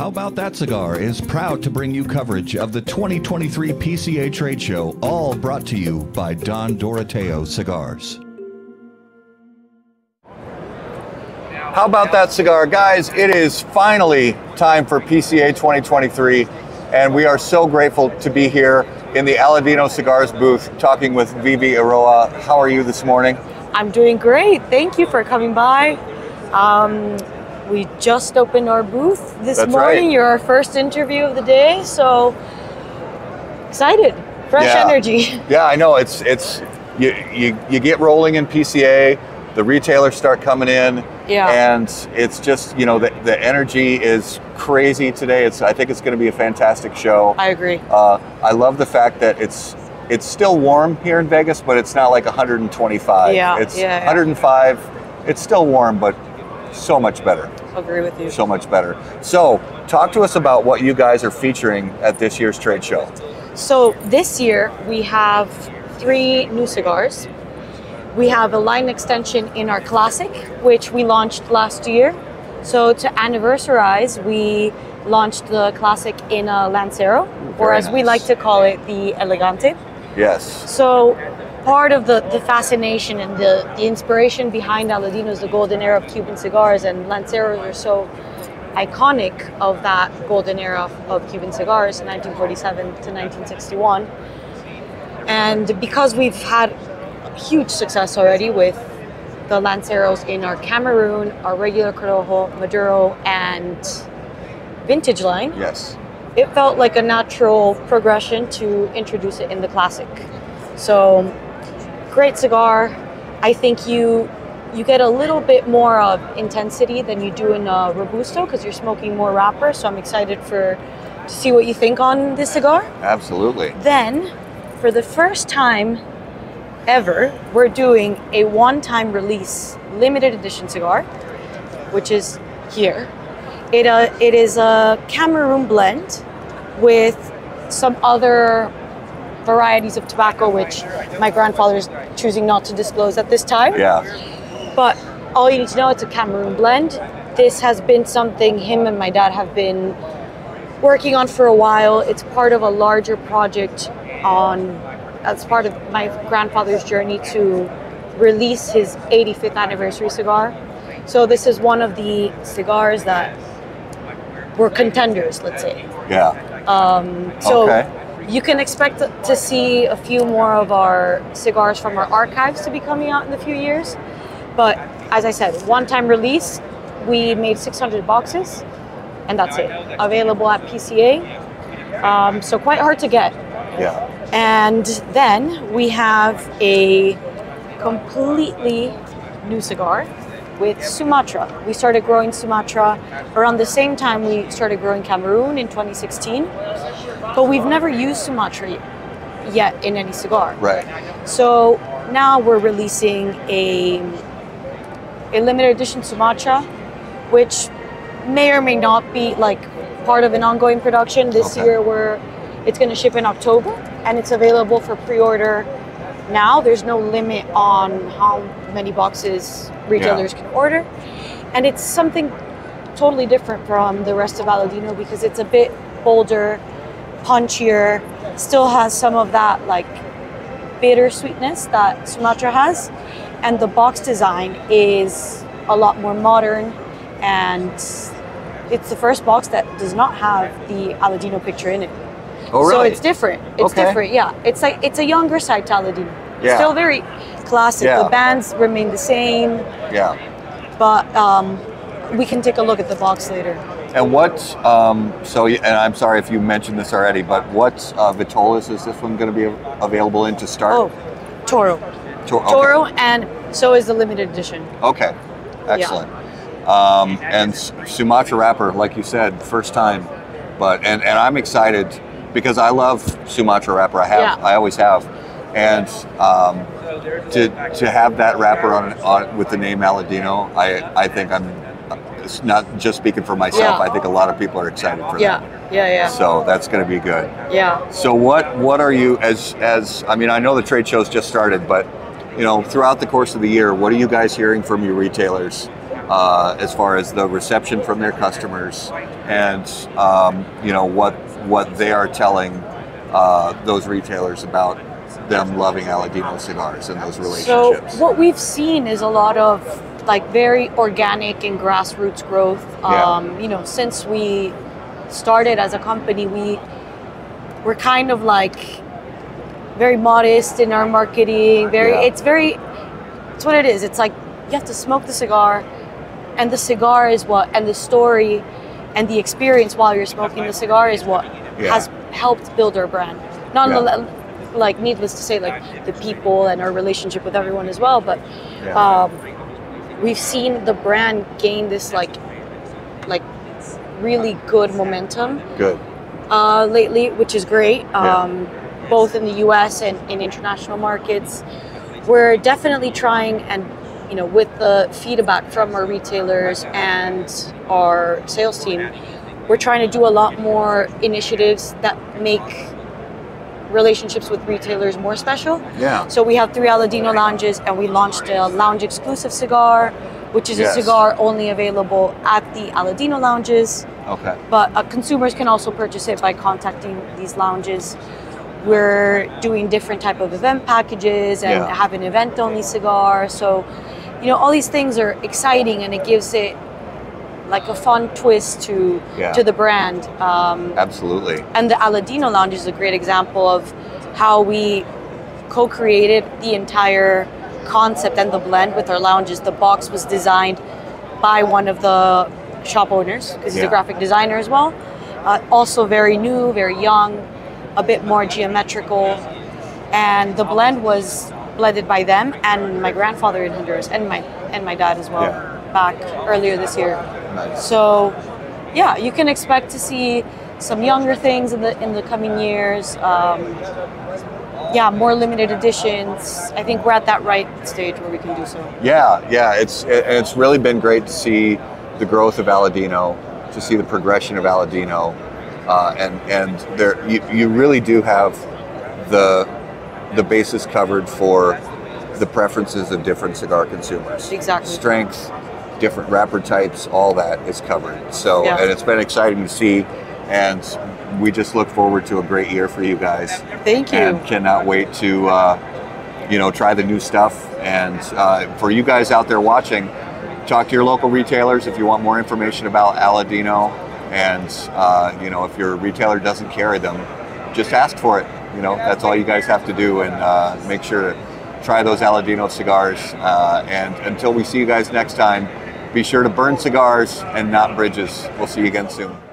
How About That Cigar is proud to bring you coverage of the 2023 PCA Trade Show, all brought to you by Don Doroteo Cigars. How About That Cigar? Guys, it is finally time for PCA 2023, and we are so grateful to be here in the Aladino Cigars booth talking with Vivi Eiroa. How are you this morning? I'm doing great. Thank you for coming by. We just opened our booth this morning. Right. You're our first interview of the day, so excited. Fresh energy. Yeah, I know. It's you get rolling in PCA, the retailers start coming in. Yeah. And it's just, you know, the energy is crazy today. I think it's going to be a fantastic show. I agree. I love the fact that it's still warm here in Vegas, but it's not like 125. Yeah. It's 105. Yeah. It's still warm, but so much better. I agree with you. So much better. So talk to us about what you guys are featuring at this year's trade show. So this year we have 3 new cigars. We have a line extension in our Classic, which we launched last year. So to anniversarize, we launched the Classic in a Lancero, or as we like to call it, the Elegante. Yes. So part of the fascination and the inspiration behind Aladino's, the golden era of Cuban cigars, and Lanceros are so iconic of that golden era of Cuban cigars, 1947 to 1961. And because we've had huge success already with the Lanceros in our Cameroon, our regular Corojo, Maduro, and Vintage line. Yes. It felt like a natural progression to introduce it in the Classic. So, great cigar. I think you get a little bit more of intensity than you do in a Robusto because you're smoking more wrapper, so I'm excited to see what you think on this cigar. Absolutely. Then, for the first time ever, we're doing a one-time release limited edition cigar, which is here. It is a Cameroon blend with some other varieties of tobacco, which my grandfather is choosing not to disclose at this time. Yeah. But all you need to know, it's a Cameroon blend. This has been something him and my dad have been working on for a while. It's part of a larger project as part of my grandfather's journey to release his 85th anniversary cigar. So this is one of the cigars that were contenders, let's say. Yeah. You can expect to see a few more of our cigars from our archives to be coming out in a few years. But as I said, one-time release, we made 600 boxes, and that's it. Available at PCA. So quite hard to get. Yeah. And then we have a completely new cigar with Sumatra. We started growing Sumatra around the same time we started growing Cameroon in 2016, but we've never used Sumatra yet in any cigar. Right. So now we're releasing a limited edition Sumatra, which may or may not be like part of an ongoing production. This year it's going to ship in October, and it's available for pre-order now. There's no limit on how many boxes retailers can order. And it's something totally different from the rest of Aladino because it's a bit bolder, punchier, still has some of that like bitter sweetness that Sumatra has. And the box design is a lot more modern, and it's the first box that does not have the Aladino picture in it. Oh, really? So it's different. It's different, yeah. It's like it's a younger side to Aladino. Yeah. Still very classic. Yeah. The bands remain the same. Yeah. But we can take a look at the box later. And and I'm sorry if you mentioned this already, but what vitolas is this one going to be available in to start? Oh, Toro. Toro, and so is the limited edition. Okay, excellent. Yeah. And Sumatra wrapper, like you said, first time. But and I'm excited, because I love Sumatra wrapper. I always have, and to have that wrapper on with the name Aladino, I think it's not just speaking for myself. Yeah. I think a lot of people are excited for that. Yeah. So that's going to be good. Yeah. So what are you I mean, I know the trade show's just started, but you know, throughout the course of the year, what are you guys hearing from your retailers as far as the reception from their customers and you know, what they are telling those retailers about them loving Aladino cigars and those relationships. So what we've seen is a lot of like very organic and grassroots growth. You know, since we started as a company, we're kind of like very modest in our marketing. It's what it is. It's like you have to smoke the cigar, and the cigar is what, and the story and the experience while you're smoking the cigar is what has helped build our brand. Like, needless to say, like the people and our relationship with everyone as well, but we've seen the brand gain this like really good momentum lately, which is great, both in the US and in international markets. We're definitely trying, and you know, with the feedback from our retailers and our sales team, we're trying to do a lot more initiatives that make relationships with retailers more special. So we have 3 Aladino lounges, and we launched a lounge exclusive cigar, which is a cigar only available at the Aladino lounges. But consumers can also purchase it by contacting these lounges. We're doing different type of event packages and have an event only cigar. So, you know, all these things are exciting, and it gives it like a fun twist to the brand. Absolutely. And the Aladino Lounge is a great example of how we co-created the entire concept and the blend with our lounges. The box was designed by one of the shop owners, because he's a graphic designer as well. Also very new, very young, a bit more geometrical. And the blend was blended by them and my grandfather in Honduras, and my dad as well, back earlier this year. So, yeah, you can expect to see some younger things in the coming years. More limited editions. I think we're at that right stage where we can do so. It's really been great to see the growth of Aladino, to see the progression of Aladino, and there you really do have the basis covered for the preferences of different cigar consumers. Exactly. Strength, different wrapper types, all that is covered. So, and it's been exciting to see, and we just look forward to a great year for you guys. Thank you. And cannot wait to, you know, try the new stuff. And for you guys out there watching, talk to your local retailers if you want more information about Aladino. And, you know, if your retailer doesn't carry them, just ask for it. You know, that's all you guys have to do, and make sure to try those Aladino cigars. And until we see you guys next time, be sure to burn cigars and not bridges. We'll see you again soon.